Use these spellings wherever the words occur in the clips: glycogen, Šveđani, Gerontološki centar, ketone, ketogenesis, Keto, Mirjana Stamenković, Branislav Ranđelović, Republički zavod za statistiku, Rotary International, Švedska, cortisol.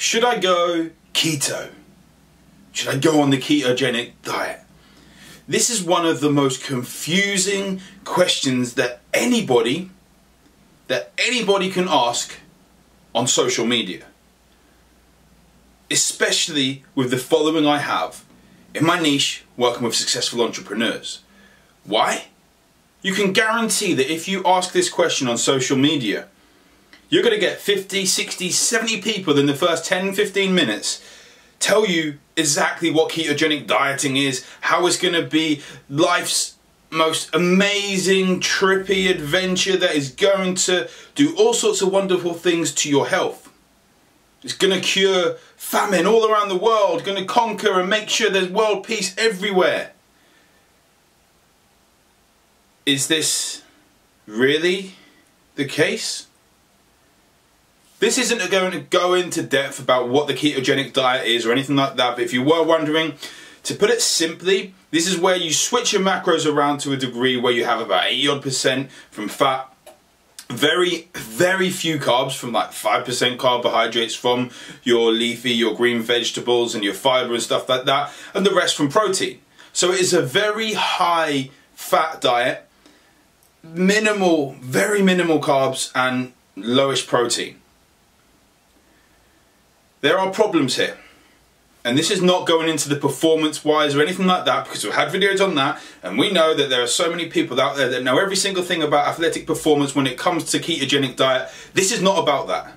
Should I go keto? Should I go on the ketogenic diet? This is one of the most confusing questions that anybody can ask on social media. Especially with the following I have in my niche, working with successful entrepreneurs. Why? You can guarantee that if you ask this question on social media, you're going to get 50, 60, 70 people in the first 10, 15 minutes tell you exactly what ketogenic dieting is, how it's going to be life's most amazing, trippy adventure that is going to do all sorts of wonderful things to your health. It's going to cure famine all around the world, going to conquer and make sure there's world peace everywhere. Is this really the case? This isn't going to go into depth about what the ketogenic diet is or anything like that, but if you were wondering, to put it simply, this is where you switch your macros around to a degree where you have about 80% from fat, very few carbs, from like 5% carbohydrates from your leafy, your green vegetables and your fiber and stuff like that, and the rest from protein. So it is a very high fat diet, minimal, very minimal carbs and lowish protein. There are problems here. And this is not going into the performance-wise or anything like that, because we've had videos on that, and we know that there are so many people out there that know every single thing about athletic performance when it comes to ketogenic diet. This is not about that.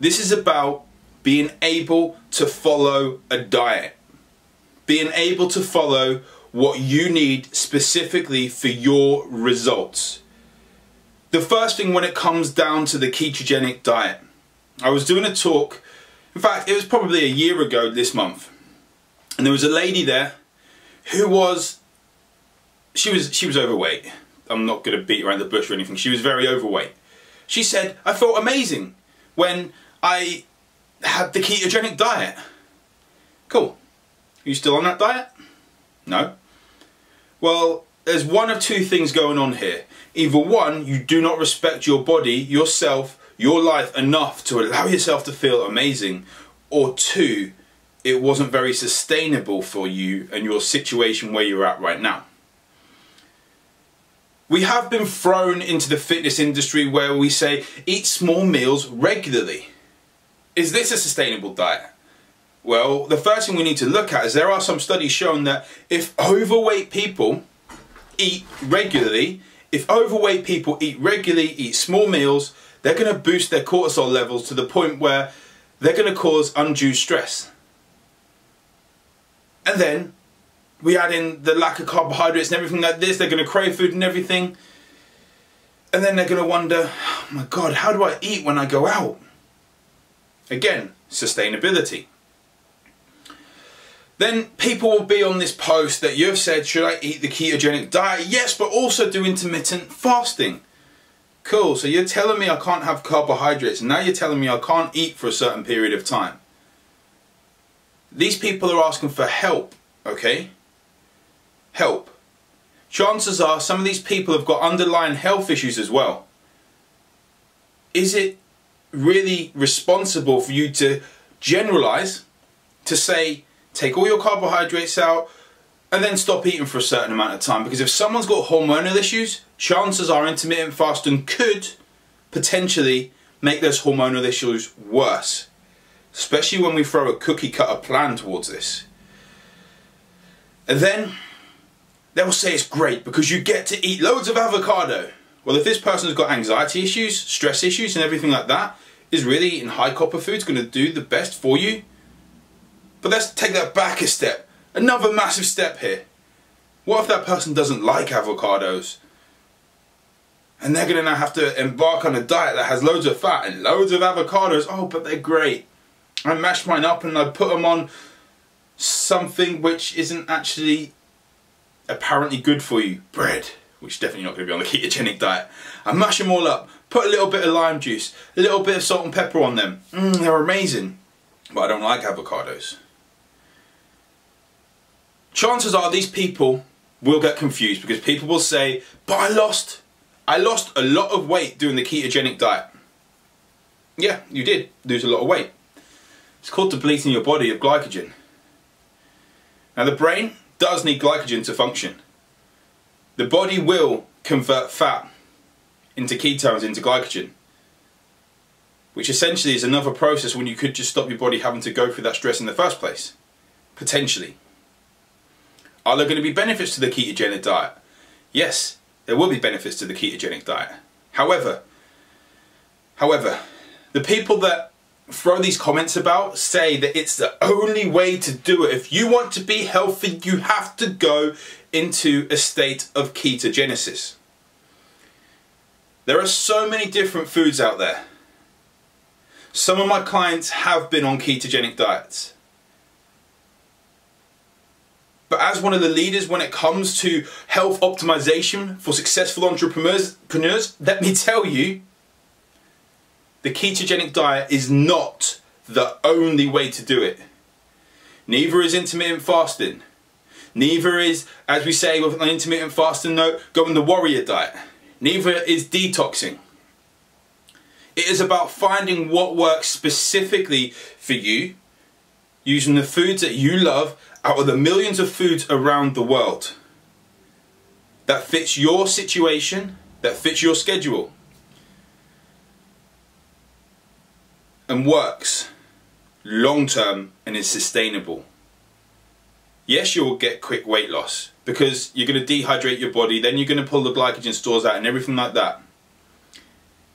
This is about being able to follow a diet. Being able to follow what you need specifically for your results. The first thing when it comes down to the ketogenic diet, I was doing a talk. In fact, it was probably a year ago this month, and there was a lady there who was, she was overweight. I'm not going to beat around the bush or anything. She was very overweight. She said, "I felt amazing when I had the ketogenic diet." Cool. Are you still on that diet? No. Well, there's one of two things going on here. Either one, you do not respect your body, yourself, your life enough to allow yourself to feel amazing, or two, it wasn't very sustainable for you and your situation where you're at right now. We have been thrown into the fitness industry where we say, eat small meals regularly. Is this a sustainable diet? Well, the first thing we need to look at is there are some studies showing that if overweight people eat regularly, eat small meals, they're going to boost their cortisol levels to the point where they're going to cause undue stress. And then we add in the lack of carbohydrates and everything like this. They're going to crave food and everything. And then they're going to wonder, oh my God, how do I eat when I go out? Again, sustainability. Then people will be on this post that you've said, should I eat the ketogenic diet? Yes, but also do intermittent fasting. Cool, so you're telling me I can't have carbohydrates, and now you're telling me I can't eat for a certain period of time. These people are asking for help, okay? Help. Chances are some of these people have got underlying health issues as well. Is it really responsible for you to generalize, to say, take all your carbohydrates out, and then stop eating for a certain amount of time? Because if someone's got hormonal issues, chances are intermittent fasting could potentially make those hormonal issues worse. Especially when we throw a cookie cutter plan towards this. And then they'll say it's great because you get to eat loads of avocado. Well, if this person's got anxiety issues, stress issues and everything like that, is really eating high copper foods going to do the best for you? But let's take that back a step. Another massive step here. What if that person doesn't like avocados? And they're going to now have to embark on a diet that has loads of fat and loads of avocados. Oh, but they're great. I mashed mine up and I put them on something which isn't actually apparently good for you. Bread, which is definitely not going to be on the ketogenic diet. I mash them all up, put a little bit of lime juice, a little bit of salt and pepper on them. They're amazing. But I don't like avocados. Chances are these people will get confused because people will say, but I lost a lot of weight doing the ketogenic diet. Yeah, you did lose a lot of weight. It's called depleting your body of glycogen. Now the brain does need glycogen to function. The body will convert fat into ketones, into glycogen, which essentially is another process when you could just stop your body having to go through that stress in the first place, potentially. Are there going to be benefits to the ketogenic diet? Yes, there will be benefits to the ketogenic diet. However, the people that throw these comments about say that it's the only way to do it. If you want to be healthy, you have to go into a state of ketogenesis. There are so many different foods out there. Some of my clients have been on ketogenic diets. But as one of the leaders when it comes to health optimization for successful entrepreneurs, let me tell you, the ketogenic diet is not the only way to do it. Neither is intermittent fasting. Neither is, as we say with an intermittent fasting note, going the warrior diet. Neither is detoxing. It is about finding what works specifically for you, using the foods that you love out of the millions of foods around the world that fits your situation, that fits your schedule, and works long term and is sustainable. Yes, you will get quick weight loss because you're going to dehydrate your body, then you're going to pull the glycogen stores out and everything like that.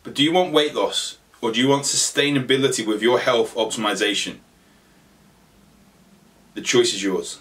But do you want weight loss, or do you want sustainability with your health optimization? The choice is yours.